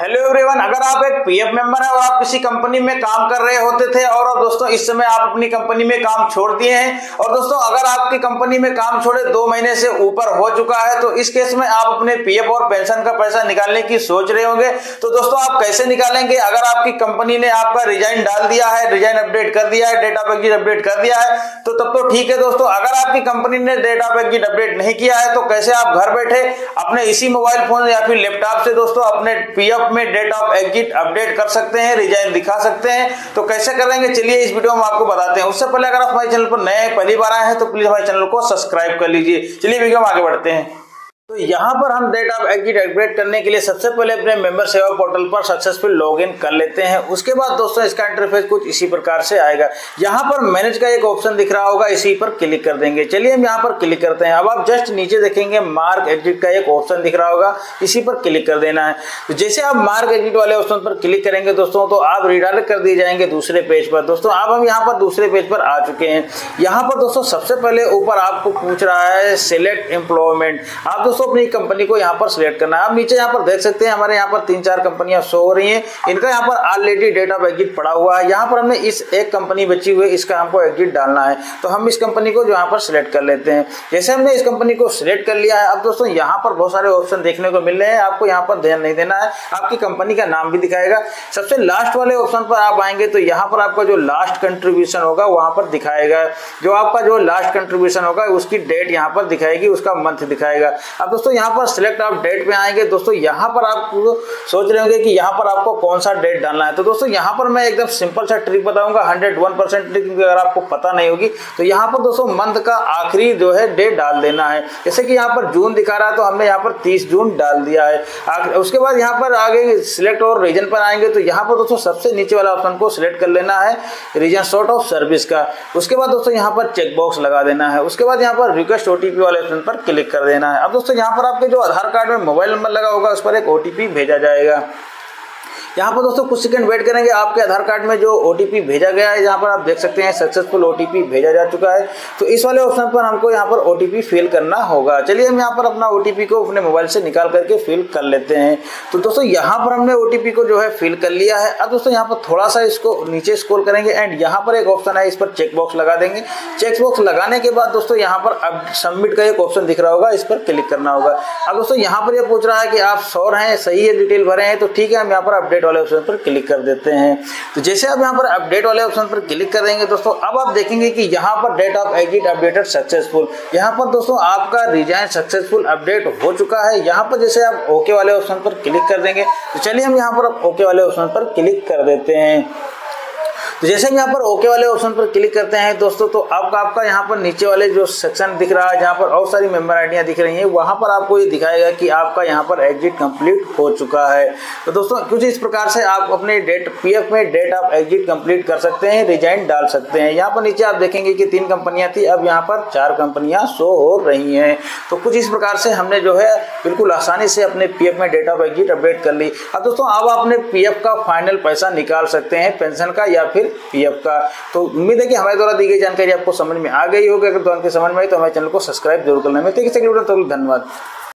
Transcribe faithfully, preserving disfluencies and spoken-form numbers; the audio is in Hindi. हेलो एवरीवन, अगर आप एक पीएफ मेंबर हैं और आप किसी कंपनी में काम कर रहे होते थे और, और दोस्तों इस समय आप अपनी कंपनी में काम छोड़ दिए हैं और दोस्तों अगर आपकी कंपनी में काम छोड़े दो महीने से ऊपर हो चुका है तो इस केस में आप अपने पीएफ और पेंशन का पैसा निकालने की सोच रहे होंगे। तो दोस्तों आप कैसे निकालेंगे? अगर आपकी कंपनी ने आपका रिजाइन डाल दिया है, रिजाइन अपडेट कर दिया है, डेट ऑफ एग्जिट अपडेट कर दिया है तो तब तो ठीक है दोस्तों। अगर आपकी कंपनी ने डेट ऑफ एग्जिट अपडेट नहीं किया है तो कैसे आप घर बैठे अपने इसी मोबाइल फोन या फिर लैपटॉप से दोस्तों अपने पीएफ में डेट ऑफ एग्जिट अपडेट कर सकते हैं, रिजाइन दिखा सकते हैं। तो कैसे करेंगे चलिए इस वीडियो में आपको बताते हैं। उससे पहले अगर आप हमारे चैनल पर नए हैं, पहली बार आए हैं तो प्लीज हमारे चैनल को सब्सक्राइब कर लीजिए। चलिए वीडियो में आगे बढ़ते हैं। तो यहाँ पर हम डेट ऑफ एग्जिट अपडेट करने के लिए सबसे पहले अपने मेंबर सेवा पोर्टल पर सक्सेसफुल लॉगिन कर लेते हैं। उसके बाद दोस्तों इसका इंटरफेस कुछ इसी प्रकार से आएगा। यहाँ पर मैनेज का एक ऑप्शन दिख रहा होगा, इसी पर क्लिक कर देंगे। चलिए हम यहाँ पर क्लिक करते हैं। अब आप जस्ट नीचे देखेंगे मार्क एग्जिट का एक ऑप्शन दिख रहा होगा, इसी पर क्लिक कर देना है। तो जैसे आप मार्क एग्जिट वाले ऑप्शन पर क्लिक करेंगे दोस्तों तो आप रिडायरेक्ट कर दिए जाएंगे दूसरे पेज पर। दोस्तों आप हम यहाँ पर दूसरे पेज पर आ चुके हैं। यहाँ पर दोस्तों सबसे पहले ऊपर आपको पूछ रहा है सिलेक्ट एम्प्लॉयमेंट। आप तो अपनी कंपनी को यहाँ पर सिलेक्ट करना है। आप नीचे यहाँ पर देख सकते हैं हमारे यहाँ पर तीन चार कंपनियां शो हो रही हैं। इनका यहाँ पर ऑलरेडी डेट ऑफ एग्जिट पड़ा हुआ है। यहाँ पर हमने इस एक कंपनी बची हुई है, इसका हमको एग्जिट डालना है तो हम इस कंपनी को यहाँ पर सिलेक्ट कर लेते हैं। जैसे हमने इस कंपनी को सिलेक्ट कर लिया है अब दोस्तों यहाँ पर बहुत सारे ऑप्शन देखने को मिल रहे हैं। आपको यहाँ पर ध्यान नहीं देना है, आपकी कंपनी का नाम भी दिखाएगा। सबसे लास्ट वाले ऑप्शन पर आप आएंगे तो यहाँ पर आपका जो लास्ट कंट्रीब्यूशन होगा वहाँ पर दिखाएगा। जो आपका जो लास्ट कंट्रीब्यूशन होगा उसकी डेट यहाँ पर दिखाएगी, उसका मंथ दिखाएगा। अब दोस्तों यहाँ पर सिलेक्ट आप डेट पे आएंगे। दोस्तों यहाँ पर आप सोच रहे होंगे कि यहाँ पर आपको कौन सा डेट डालना है तो दोस्तों यहाँ पर मैं एकदम सिंपल सा ट्रिक बताऊंगा, हंड्रेड वन परसेंट ट्रिक। अगर आपको पता नहीं होगी तो यहाँ पर दोस्तों मंथ का आखिरी जो है डेट डाल देना है। जैसे कि यहाँ पर जून दिखा रहा है तो हमने यहाँ पर तीस जून डाल दिया है। उसके बाद यहाँ पर आगे सिलेक्ट और रीजन पर आएंगे तो यहाँ पर दोस्तों सबसे नीचे वाला ऑप्शन को सिलेक्ट कर लेना है, रीजन सॉर्ट ऑफ सर्विस का। उसके बाद दोस्तों यहाँ पर चेकबॉक्स लगा देना है। उसके बाद यहाँ पर रिक्वेस्ट ओटीपी वाले ऑप्शन पर क्लिक कर देना है। अब दोस्तों यहाँ पर आपके जो आधार कार्ड में मोबाइल नंबर लगा होगा उस पर एक ओटीपी भेजा जाएगा। यहाँ पर दोस्तों कुछ सेकंड वेट करेंगे, आपके आधार कार्ड में जो ओटीपी भेजा गया है यहाँ पर आप देख सकते हैं सक्सेसफुल ओटीपी भेजा जा चुका है। तो इस वाले ऑप्शन पर हमको यहाँ पर ओटीपी फिल करना होगा। चलिए हम यहाँ पर अपना ओटीपी को अपने मोबाइल से निकाल करके फिल कर लेते हैं। तो दोस्तों यहाँ पर हमने ओटीपी को जो है फिल कर लिया है। अब दोस्तों यहाँ पर थोड़ा सा इसको नीचे स्क्रॉल करेंगे एंड यहाँ पर एक ऑप्शन है, इस पर चेकबॉक्स लगा देंगे। चेकबॉक्स लगाने के बाद दोस्तों यहाँ पर अब सबमिट का एक ऑप्शन दिख रहा होगा, इस पर क्लिक करना होगा। अब दोस्तों यहाँ पर यह पूछ रहा है कि आप श्योर हैं, सही है, डिटेल भरे हैं तो ठीक है। हम यहाँ पर अपडेट वाले ऑप्शन पर क्लिक कर देते हैं। तो जैसे आप यहाँ पर अपडेट वाले ऑप्शन पर क्लिक कर देंगे दोस्तों अब आप देखेंगे कि यहाँ पर date of exit updated successful. यहाँ पर दोस्तों आपका रिजाइन सक्सेसफुल अपडेट हो चुका है। यहाँ पर जैसे आप ओके वाले ऑप्शन पर क्लिक कर देंगे तो चलिए हम यहाँ पर ओके वाले ऑप्शन पर क्लिक कर देते हैं। तो जैसे हम यहाँ पर ओके वाले ऑप्शन पर क्लिक करते हैं दोस्तों तो आपका आपका यहाँ पर नीचे वाले जो सेक्शन दिख रहा है जहाँ पर और सारी मेंबर आईडियाँ दिख रही हैं वहाँ पर आपको ये दिखाएगा कि आपका यहाँ पर एग्जिट कंप्लीट हो चुका है। तो दोस्तों कुछ इस प्रकार से आप अपने डेट पीएफ में डेट ऑफ एग्जिट कंप्लीट कर सकते हैं, रिजाइन डाल सकते हैं। यहाँ पर नीचे आप देखेंगे कि तीन कंपनियाँ थी, अब यहाँ पर चार कंपनियाँ शो हो रही हैं। तो कुछ इस प्रकार से हमने जो है बिल्कुल आसानी से अपने पीएफ में डेट ऑफ एग्जिट अपडेट कर ली। अब दोस्तों आप अपने पीएफ का फाइनल पैसा निकाल सकते हैं, पेंशन का या फिर पीएफ का। तो उम्मीद है कि हमारे द्वारा दी गई जानकारी आपको समझ में आ गई होगी। अगर जानकारी समझ में आई तो हमारे चैनल को सब्सक्राइब जरूर कर लें। मिलते हैं अगले वीडियो में, तब तक धन्यवाद।